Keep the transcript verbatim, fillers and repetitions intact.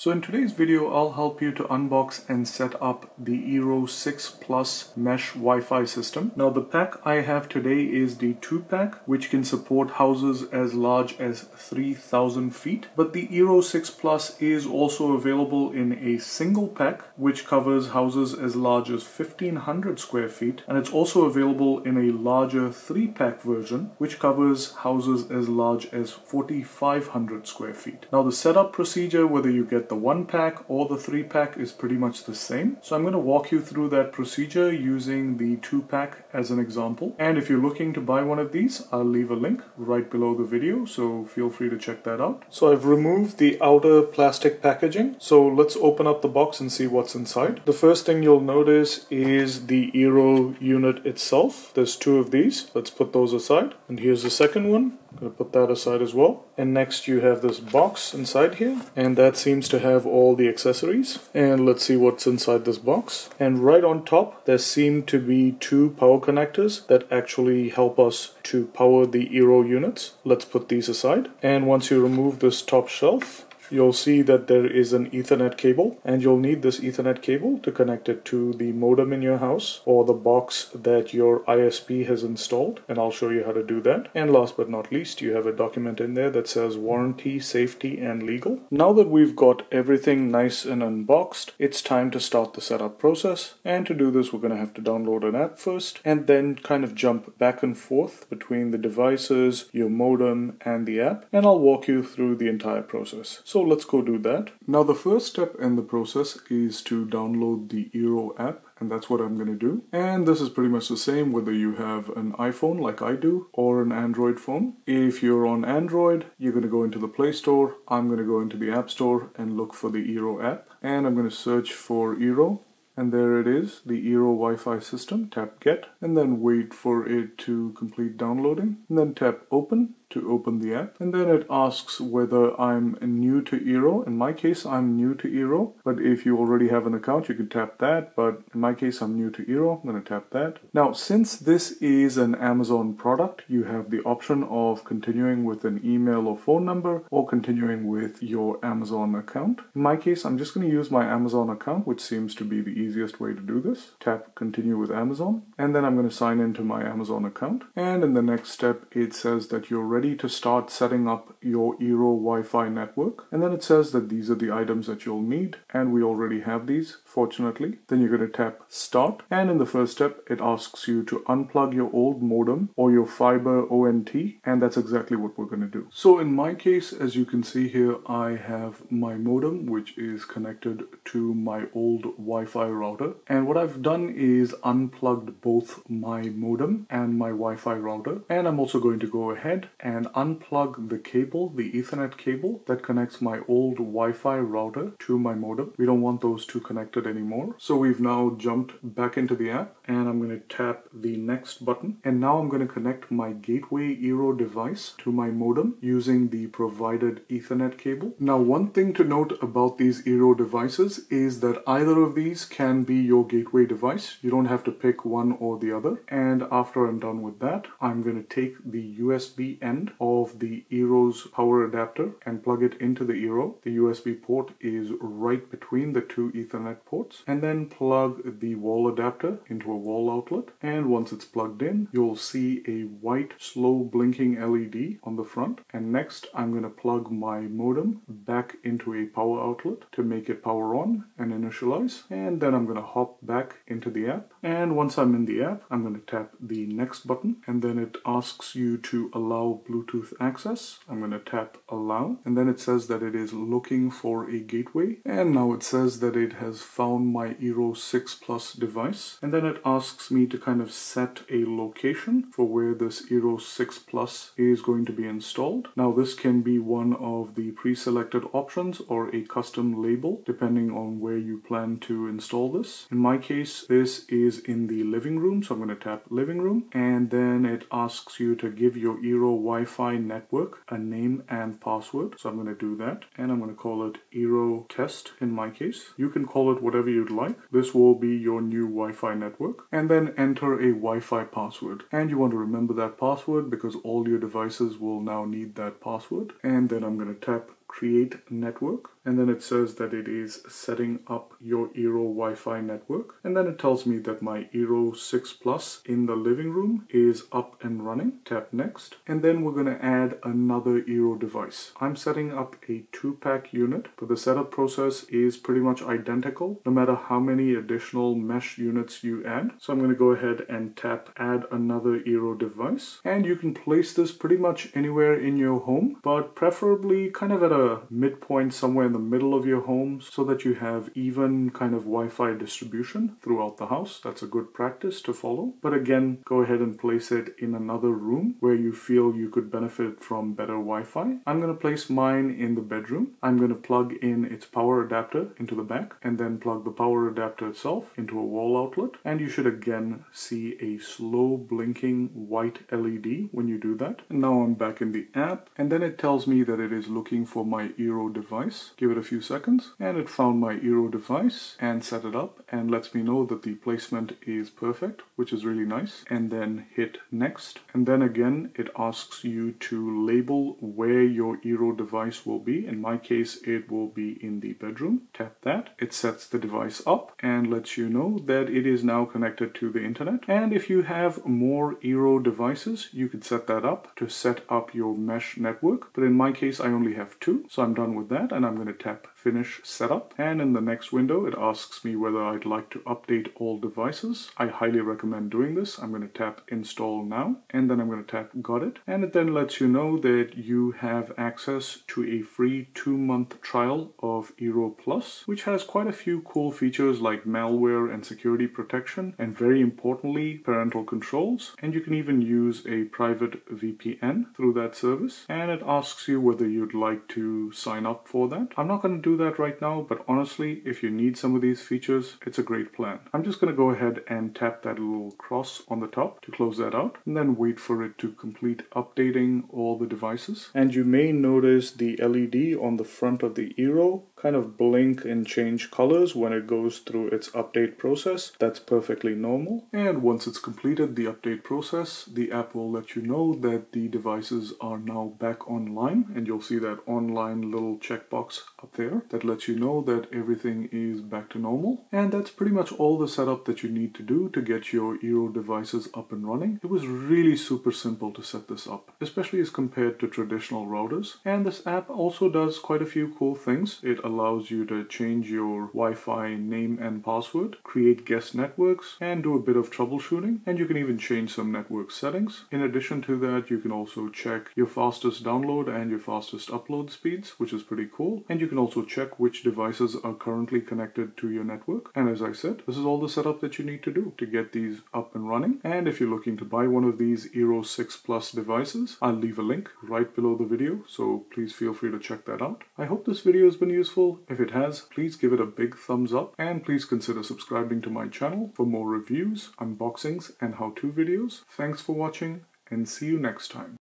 So in today's video, I'll help you to unbox and set up the Eero six plus mesh Wi-Fi system. Now the pack I have today is the two pack, which can support houses as large as three thousand feet. But the Eero six plus is also available in a single pack, which covers houses as large as fifteen hundred square feet. And it's also available in a larger three pack version, which covers houses as large as forty-five hundred square feet. Now the setup procedure, whether you get the one pack or the three pack, is pretty much the same. So I'm going to walk you through that procedure using the two pack as an example. And if you're looking to buy one of these, I'll leave a link right below the video, so feel free to check that out. So I've removed the outer plastic packaging. So let's open up the box and see what's inside. The first thing you'll notice is the Eero unit itself. There's two of these. Let's put those aside. And here's the second one. I'm going to put that aside as well. And next you have this box inside here, and that seems to have all the accessories. And let's see what's inside this box. And right on top there seem to be two power connectors that actually help us to power the Eero units. Let's put these aside. And once you remove this top shelf, you'll see that there is an Ethernet cable, and you'll need this Ethernet cable to connect it to the modem in your house or the box that your I S P has installed, and I'll show you how to do that. And last but not least, you have a document in there that says warranty, safety, and legal. Now that we've got everything nice and unboxed, it's time to start the setup process. And to do this, we're going to have to download an app first, and then kind of jump back and forth between the devices, your modem, and the app, and I'll walk you through the entire process. So So let's go do that. Now the first step in the process is to download the Eero app, and that's what I'm going to do. And this is pretty much the same whether you have an iPhone like I do or an Android phone. If you're on Android, you're going to go into the Play Store. I'm going to go into the App Store and look for the Eero app, and I'm going to search for Eero. And there it is, the Eero Wi-Fi system. Tap get, and then wait for it to complete downloading, and then tap open to open the app. And then it asks whether I'm new to Eero. In my case, I'm new to Eero, but if you already have an account, you can tap that. But in my case, I'm new to Eero. I'm going to tap that. Now, since this is an Amazon product, you have the option of continuing with an email or phone number, or continuing with your Amazon account. In my case, I'm just going to use my Amazon account, which seems to be the easiest easiest way to do this. Tap continue with Amazon, and then I'm going to sign into my Amazon account. And in the next step, it says that you're ready to start setting up your Eero Wi-Fi network, and then it says that these are the items that you'll need, and we already have these, fortunately. Then you're going to tap start, and in the first step it asks you to unplug your old modem or your fiber O N T, and that's exactly what we're going to do. So in my case, as you can see here, I have my modem, which is connected to my old Wi-Fi router, and what I've done is unplugged both my modem and my Wi-Fi router. And I'm also going to go ahead and unplug the cable, the Ethernet cable that connects my old Wi-Fi router to my modem. We don't want those two connected anymore. So we've now jumped back into the app, and I'm going to tap the next button, and now I'm going to connect my gateway Eero device to my modem using the provided Ethernet cable. Now, one thing to note about these Eero devices is that either of these can can be your gateway device. You don't have to pick one or the other. And after I'm done with that, I'm going to take the U S B end of the Eero's power adapter and plug it into the Eero. The U S B port is right between the two Ethernet ports, and then plug the wall adapter into a wall outlet. And once it's plugged in, you'll see a white slow blinking L E D on the front. And next I'm going to plug my modem back into a power outlet to make it power on and initialize, and then I'm going to hop back into the app. And once I'm in the app, I'm going to tap the next button, and then it asks you to allow Bluetooth access. I'm going to tap allow, and then it says that it is looking for a gateway, and now it says that it has found my Eero six plus device, and then it asks me to kind of set a location for where this Eero six plus is going to be installed. Now this can be one of the pre-selected options or a custom label depending on where you plan to install this. In my case, this is in the living room, so I'm going to tap living room, and then it asks you to give your Eero Wi-Fi network a name and password. So I'm going to do that, and I'm going to call it Eero test in my case. You can call it whatever you'd like. This will be your new Wi-Fi network, and then enter a Wi-Fi password, and you want to remember that password because all your devices will now need that password. And then I'm going to tap create network, and then it says that it is setting up your Eero Wi-Fi network, and then it tells me that my Eero six Plus in the living room is up and running. Tap next, and then we're going to add another Eero device. I'm setting up a two-pack unit, but the setup process is pretty much identical no matter how many additional mesh units you add. So I'm going to go ahead and tap add another Eero device, and you can place this pretty much anywhere in your home, but preferably kind of at a midpoint somewhere in the middle of your home so that you have even kind of Wi-Fi distribution throughout the house. That's a good practice to follow, but again, go ahead and place it in another room where you feel you could benefit from better Wi-Fi. I'm going to place mine in the bedroom. I'm going to plug in its power adapter into the back and then plug the power adapter itself into a wall outlet, and you should again see a slow blinking white L E D when you do that. And now I'm back in the app, and then it tells me that it is looking for my Eero device. Give it a few seconds and it found my Eero device and set it up and lets me know that the placement is perfect, which is really nice, and then hit next. And then again it asks you to label where your Eero device will be. In my case it will be in the bedroom. Tap that. It sets the device up and lets you know that it is now connected to the internet, and if you have more Eero devices you could set that up to set up your mesh network, but in my case I only have two, so I'm done with that and I'm going to tap finish setup. And in the next window it asks me whether I'd like to update all devices. I highly recommend doing this. I'm going to tap install now, and then I'm going to tap got it, and it then lets you know that you have access to a free two-month trial of Eero Plus, which has quite a few cool features like malware and security protection, and very importantly parental controls, and you can even use a private V P N through that service. And it asks you whether you'd like to sign up for that. I'm not going to do that right now, but honestly if you need some of these features it's a great plan. I'm just going to go ahead and tap that little cross on the top to close that out, and then wait for it to complete updating all the devices. And you may notice the L E D on the front of the Eero kind of blink and change colors when it goes through its update process. That's perfectly normal, and once it's completed the update process the app will let you know that the devices are now back online, and you'll see that online little checkbox up there that lets you know that everything is back to normal. And that's pretty much all the setup that you need to do to get your Eero devices up and running. It was really super simple to set this up, especially as compared to traditional routers. And this app also does quite a few cool things. It allows you to change your Wi-Fi name and password, create guest networks, and do a bit of troubleshooting, and you can even change some network settings. In addition to that, you can also check your fastest download and your fastest upload speeds, which is pretty cool, and you can also check which devices are currently connected to your network. And as I said, this is all the setup that you need to do to get these up and running. And if you're looking to buy one of these Eero six Plus devices, I'll leave a link right below the video, so please feel free to check that out. I hope this video has been useful. If it has, please give it a big thumbs up, and please consider subscribing to my channel for more reviews, unboxings, and how-to videos. Thanks for watching, and see you next time.